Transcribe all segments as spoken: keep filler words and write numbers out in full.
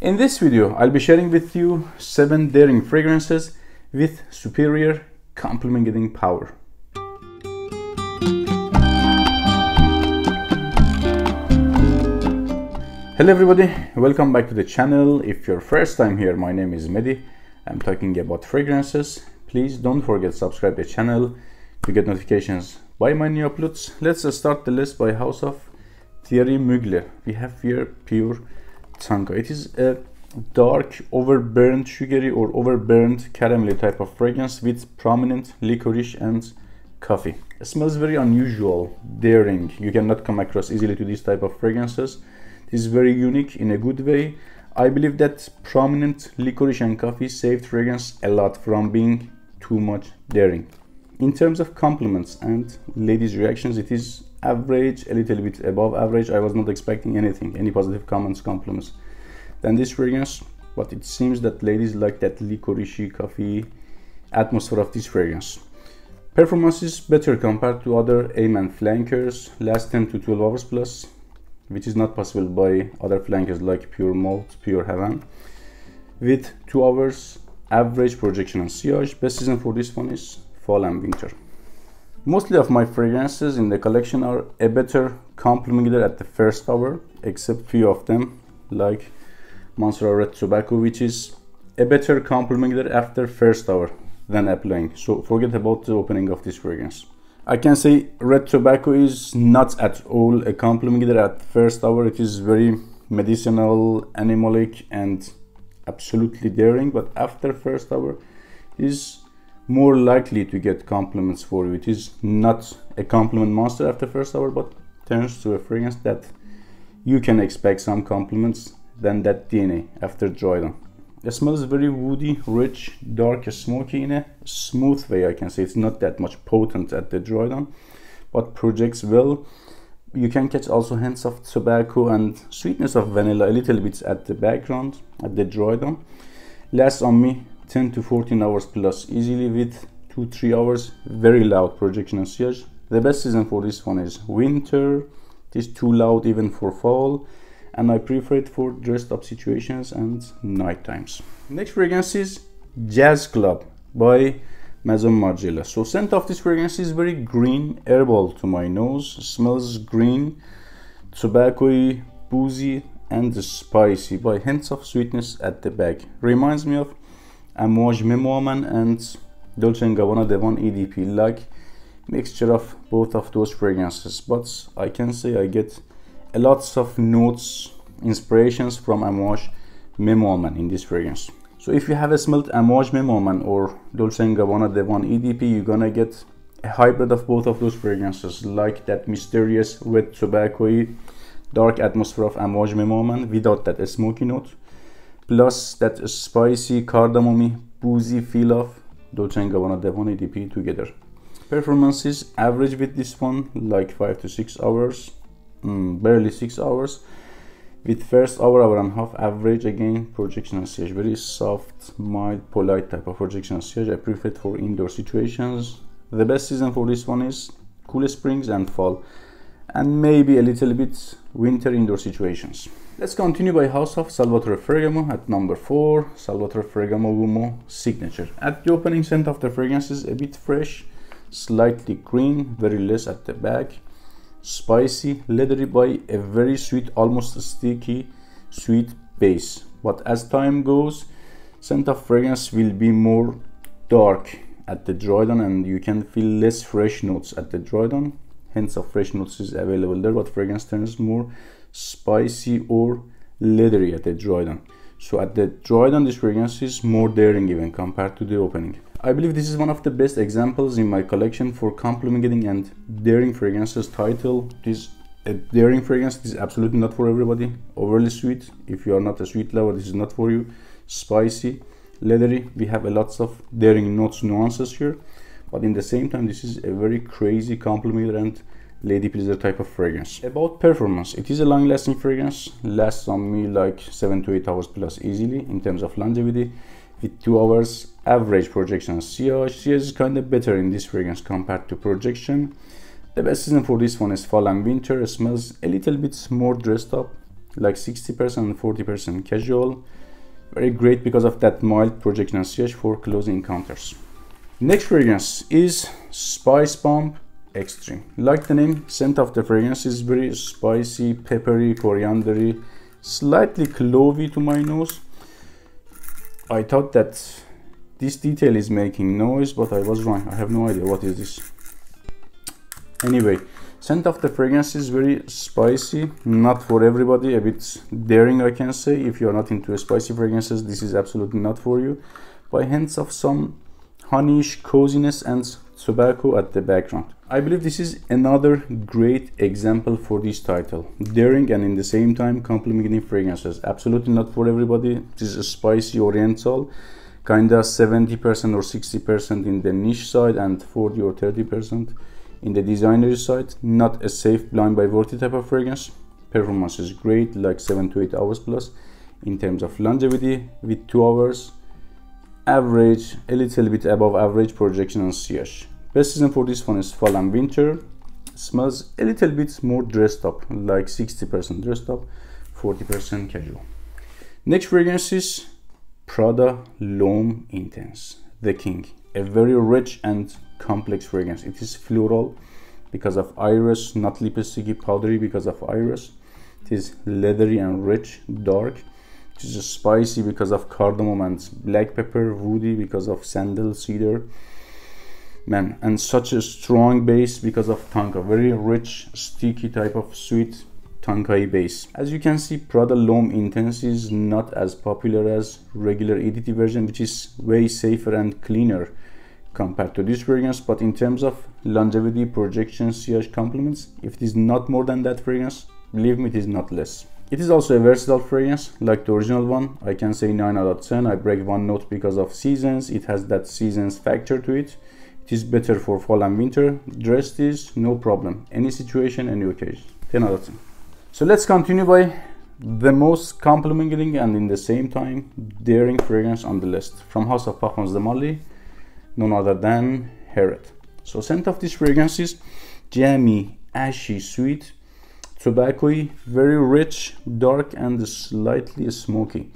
In this video, I'll be sharing with you seven daring fragrances with superior complementing power. Hello everybody, welcome back to the channel. If you're first time here, my name is Mehdi. I'm talking about fragrances. Please don't forget to subscribe to the channel to get notifications by my new uploads. Let's start the list by house of Thierry Mugler. We have here Pure Tango. It is a dark, overburnt, sugary or overburnt caramelly type of fragrance with prominent licorice and coffee. It smells very unusual, daring. You cannot come across easily to these type of fragrances. It is very unique in a good way. I believe that prominent licorice and coffee saved fragrance a lot from being too much daring. In terms of compliments and ladies' reactions, it is average, a little bit above average. I was not expecting anything, any positive comments, compliments. Then this fragrance, but it seems that ladies like that licorice coffee atmosphere of this fragrance. Performance is better compared to other A-man flankers, last ten to twelve hours plus, which is not possible by other flankers like Pure Malt, Pure Havan. With two hours average projection on sillage, best season for this one is fall and winter. Mostly of my fragrances in the collection are a better complementer at the first hour, except few of them, like Mancera Red Tobacco, which is a better complementer after first hour than applying. So forget about the opening of this fragrance. I can say Red Tobacco is not at all a complementer at first hour. It is very medicinal, animalic and absolutely daring, but after first hour is more likely to get compliments for you. It is not a compliment monster after first hour, but turns to a fragrance that you can expect some compliments than that D N A after Droidon. It smells very woody, rich, dark, smoky in a smooth way. I can say it's not that much potent at the Droidon, but projects well. You can catch also hints of tobacco and sweetness of vanilla a little bit at the background, at the Droidon. Lasts on me ten to fourteen hours plus easily with two to three hours very loud projection and sillage. The best season for this one is winter. It is too loud even for fall, and I prefer it for dressed up situations and night times. Next fragrance is Jazz Club by Maison Margiela. So scent of this fragrance is very green, herbal to my nose. It smells green, tobacco-y, boozy and spicy by hints of sweetness at the back. Reminds me of Amouage Memoir Man and Dolce and Gabbana Devon E D P, like mixture of both of those fragrances. But I can say I get a lots of notes, inspirations from Amouage Memoir Man in this fragrance. So if you have a smelled Amouage Memoir Man or Dolce and Gabbana Devon E D P, you're gonna get a hybrid of both of those fragrances, like that mysterious wet tobacco-y dark atmosphere of Amouage Memoir Man without that smoky note, plus that spicy cardamomy boozy feel of Dolce and Gabbana Devon E D P together. Performance is average with this one, like five to six hours. Mm, barely six hours with first hour hour and a half average. Again, projection and sillage, very soft, mild, polite type of projection and sillage. I prefer it for indoor situations. The best season for this one is cool springs and fall, and maybe a little bit winter indoor situations. Let's continue by house of Salvatore Ferragamo at number four. Salvatore Ferragamo Uomo Signature. At the opening, scent of the fragrance is a bit fresh, slightly green, very less at the back, spicy, leathery by a very sweet, almost sticky sweet base. But as time goes, scent of fragrance will be more dark at the Droidon, and you can feel less fresh notes at the Droidon. Hints of fresh notes is available there, but fragrance turns more spicy or leathery at the Droidon. So at the Droidon, this fragrance is more daring even compared to the opening. I believe this is one of the best examples in my collection for complementing and daring fragrances. Title, this a daring fragrance. This is absolutely not for everybody. Overly sweet, if you are not a sweet lover, this is not for you. Spicy, leathery, we have a lots of daring notes, nuances here, but in the same time this is a very crazy complementer and lady pleaser type of fragrance. About performance, it is a long lasting fragrance. Lasts on me like seven to eight hours plus easily in terms of longevity, with two hours average projection. Sillage is kind of better in this fragrance compared to projection. The best season for this one is fall and winter. It smells a little bit more dressed up, like sixty percent and forty percent casual. Very great because of that mild projection and sillage for close encounters. Next fragrance is Spicebomb Extreme. Like the name, scent of the fragrance is very spicy, peppery, coriandery, slightly clovey to my nose. I thought that this detail is making noise, but I was wrong. I have no idea what is this. Anyway, scent of the fragrance is very spicy, not for everybody, a bit daring I can say. If you are not into spicy fragrances, this is absolutely not for you. By hints of some honeyish coziness and tobacco at the background. I believe this is another great example for this title. Daring and in the same time complimenting fragrances. Absolutely not for everybody. This is a spicy oriental, kinda seventy percent or sixty percent in the niche side and forty or thirty percent in the designer side. Not a safe blind by worthy type of fragrance. Performance is great, like seven to eight hours plus. In terms of longevity, with two hours, average, a little bit above average projection on sillage. Best season for this one is fall and winter. Smells a little bit more dressed up, like sixty percent dressed up, forty percent casual. Next fragrance is Prada L'Homme Intense, The King. A very rich and complex fragrance. It is floral because of iris, not lipsticky, powdery because of iris. It is leathery and rich, dark. It is spicy because of cardamom and black pepper, woody because of sandal, cedar. Man, and such a strong base because of tanka. Very rich, sticky type of sweet tankai base. As you can see, Prada L'Homme Intense is not as popular as regular E D T version, which is way safer and cleaner compared to this fragrance. But in terms of longevity, projection, sillage, compliments, if it is not more than that fragrance, believe me, it is not less. It is also a versatile fragrance, like the original one. I can say nine out of ten. I break one note because of seasons. It has that seasons factor to it. It is better for fall and winter. Dress this, no problem. Any situation, any occasion. ten out of ten. So let's continue by the most complimenting and in the same time daring fragrance on the list from House of Parfums de Marly, none other than Herod. So scent of this fragrance is jammy, ashy, sweet, tobacco-y, very rich, dark and slightly smoky.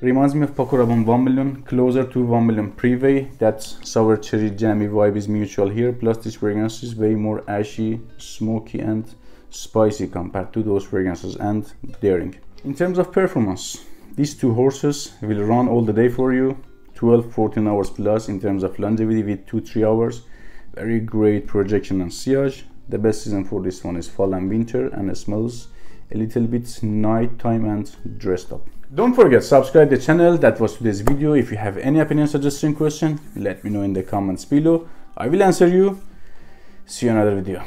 Reminds me of Paco one million, closer to one million Privé. That sour cherry jammy vibe is mutual here, plus this fragrance is way more ashy, smoky and spicy compared to those fragrances and daring. In terms of performance, these two horses will run all the day for you, twelve to fourteen hours plus. In terms of longevity with two to three hours, very great projection and sillage. The best season for this one is fall and winter and it smells a little bit nighttime and dressed up. Don't forget, subscribe the channel. That was today's video. If you have any opinion, suggestion, question, let me know in the comments below. I will answer you. See you in another video.